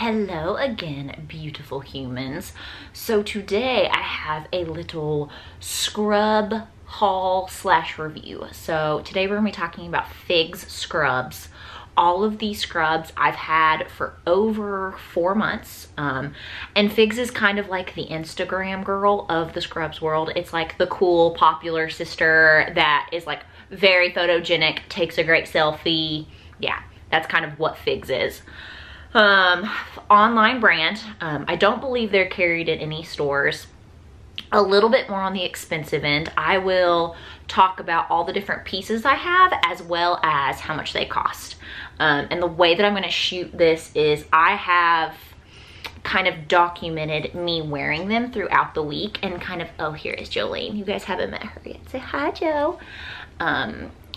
Hello again, beautiful humans. So today I have a little scrub haul slash review. So today we're gonna be talking about Figs scrubs. All of these scrubs I've had for over 4 months. And Figs is kind of like the Instagram girl of the scrubs world. It's like the cool, popular sister that is like very photogenic, takes a great selfie. Yeah, that's kind of what Figs is. Online brand. I don't believe they're carried at any stores. A little bit more on the expensive end. I will talk about all the different pieces I have as well as how much they cost. And the way that I'm going to shoot this is I have kind of documented me wearing them throughout the week and kind of, oh, here is Jolene. You guys haven't met her yet. Say hi, Jo.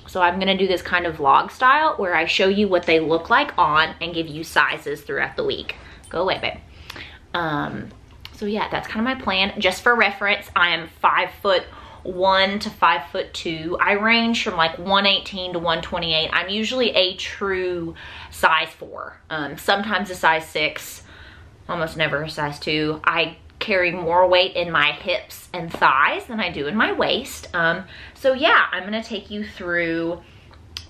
So I'm gonna do this kind of vlog style where I show you what they look like on and give you sizes throughout the week. Go away, babe. So yeah, that's kind of my plan. Just for reference, I am 5'1" to 5'2". I range from like 118 to 128. I'm usually a true size 4, sometimes a size 6, almost never a size 2. I carry more weight in my hips and thighs than I do in my waist. So yeah, I'm gonna take you through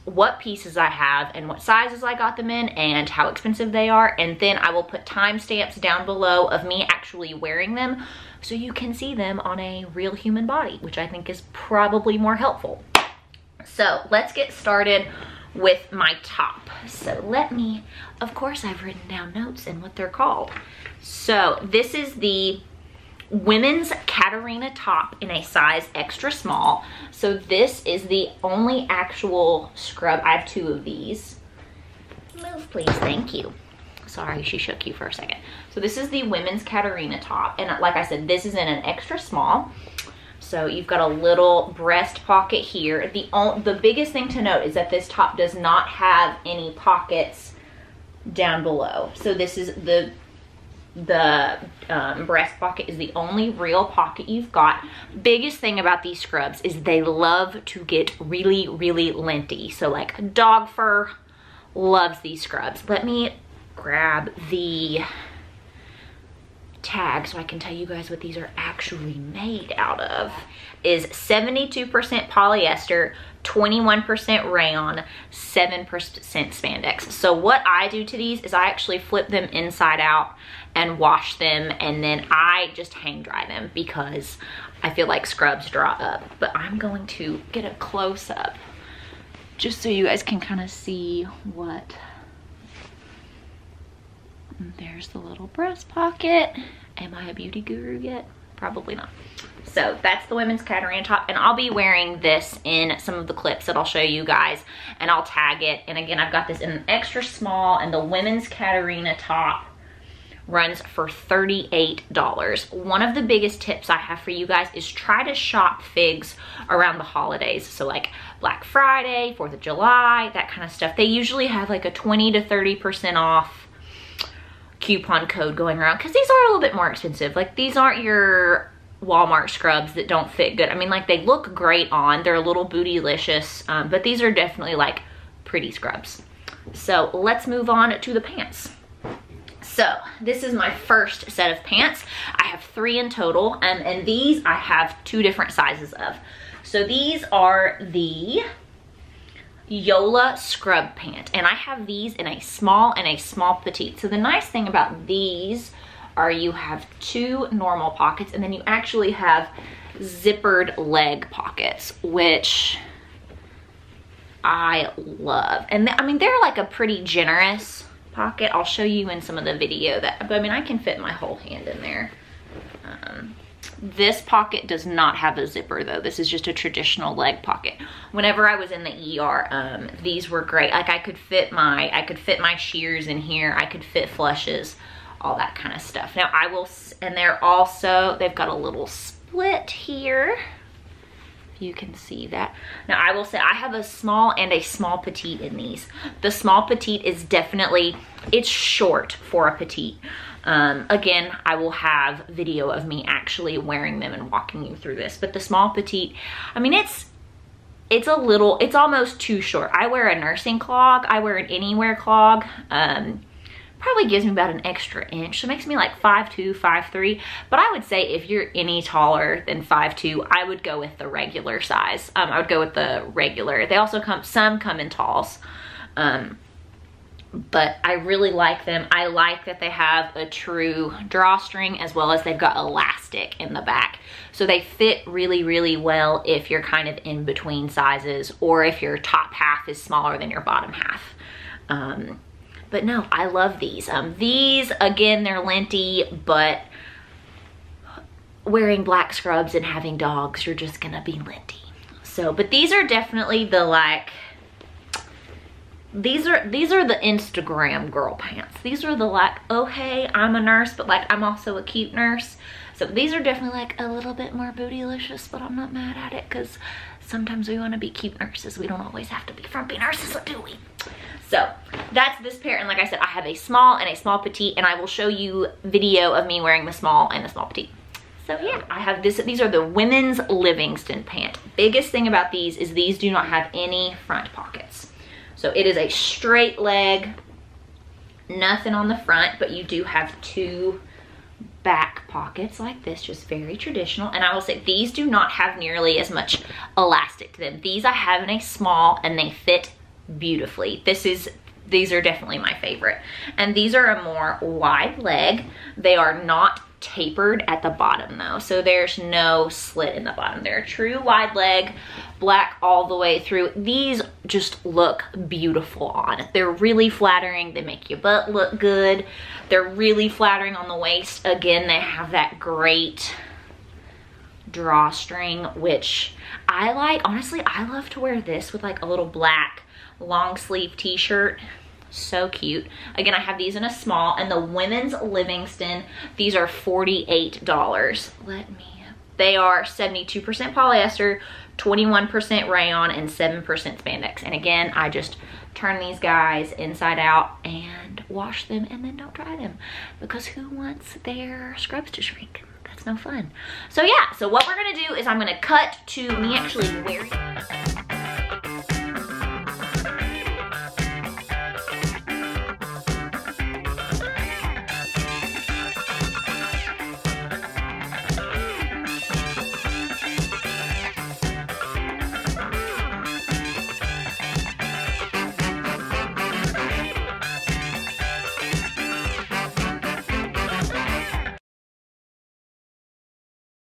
what pieces I have and what sizes I got them in and how expensive they are, and then I will put timestamps down below of me actually wearing them so you can see them on a real human body, which I think is probably more helpful. So let's get started with my top. So let me, of course I've written down notes and what they're called. So this is the women's Catarina top in a size extra small. So this is the only actual scrub. I have 2 of these. Move please, thank you. Sorry, she shook you for a second. So this is the women's Catarina top. And like I said, this is in an extra small. So you've got a little breast pocket here. The biggest thing to note is that this top does not have any pockets down below. So this is the breast pocket is the only real pocket you've got. Biggest thing about these scrubs is they love to get really, really linty. So like dog fur loves these scrubs. Let me grab the tag so I can tell you guys what these are actually made out of. Is 72% polyester, 21% rayon, 7% spandex. So what I do to these is I actually flip them inside out and wash them, and then I just hang dry them because I feel like scrubs dry up. But I'm going to get a close up just so you guys can kind of see what. There's the little breast pocket. Am I a beauty guru yet? Probably not. So that's the women's Catarina top, and I'll be wearing this in some of the clips that I'll show you guys, and I'll tag it. And again, I've got this in an extra small, and the women's Catarina top runs for $38. One of the biggest tips I have for you guys is try to shop Figs around the holidays. So like Black Friday, 4th of July, that kind of stuff. They usually have like a 20 to 30% off coupon code going around because these are a little bit more expensive. Like these aren't your Walmart scrubs that don't fit good. I mean, like, they look great on, they're a little bootylicious, but these are definitely like pretty scrubs. So let's move on to the pants. So this is my first set of pants. I have 3 in total, and these I have 2 different sizes of. So these are the Yola scrub pant, and I have these in a small and a small petite. So the nice thing about these are you have 2 normal pockets, and then you actually have zippered leg pockets, which I love. And I mean, they're like a pretty generous pocket. I'll show you in some of the video that, but I mean, I can fit my whole hand in there. This pocket does not have a zipper though. This is just a traditional leg pocket. Whenever I was in the ER, these were great. Like I could fit my shears in here. I could fit flushes, all that kind of stuff. Now I will, and they're also, they've got a little split here. You can see that. Now I will say I have a small and a small petite in these. The small petite is definitely, it's short for a petite. Again, I will have video of me actually wearing them and walking you through this, but the small petite, I mean, it's a little, it's almost too short. I wear a nursing clog. I wear an anywhere clog, probably gives me about an extra inch. So it makes me like 5'2", 5'3". But I would say if you're any taller than 5'2", I would go with the regular size. I would go with the regular. They also come, some come in talls. But I really like them. I like that they have a true drawstring as well as they've got elastic in the back. So they fit really, really well if you're kind of in between sizes or if your top half is smaller than your bottom half. But no, I love these. These, again, they're linty, but wearing black scrubs and having dogs, you're just gonna be linty. So, but these are definitely the like, these are the Instagram girl pants. These are the like, oh hey, I'm a nurse, but like I'm also a cute nurse. So these are definitely like a little bit more bootylicious, but I'm not mad at it because sometimes we want to be cute nurses. We don't always have to be frumpy nurses, do we? So that's this pair, and like I said, I have a small and a small petite, and I will show you video of me wearing the small and the small petite. So yeah, I have this. These are the women's Livingston pant. Biggest thing about these is these do not have any front pockets. So it is a straight leg, nothing on the front, but you do have two back pockets like this, just very traditional. And I will say these do not have nearly as much elastic to them. These I have in a small and they fit beautifully. These are definitely my favorite. And these are a more wide leg. They are not tapered at the bottom though, so there's no slit in the bottom. They're a true wide leg, black all the way through. These just look beautiful on. They're really flattering. They make your butt look good. They're really flattering on the waist. Again, they have that great drawstring, which I like. Honestly, I love to wear this with like a little black long sleeve t-shirt. So cute. Again, I have these in a small, and the women's Livingston, these are $48. They are 72% polyester, 21% rayon, and 7% spandex. And again, I just turn these guys inside out and wash them and then don't dry them because who wants their scrubs to shrink? That's no fun. So yeah, so what we're gonna do is I'm gonna cut to me actually wearing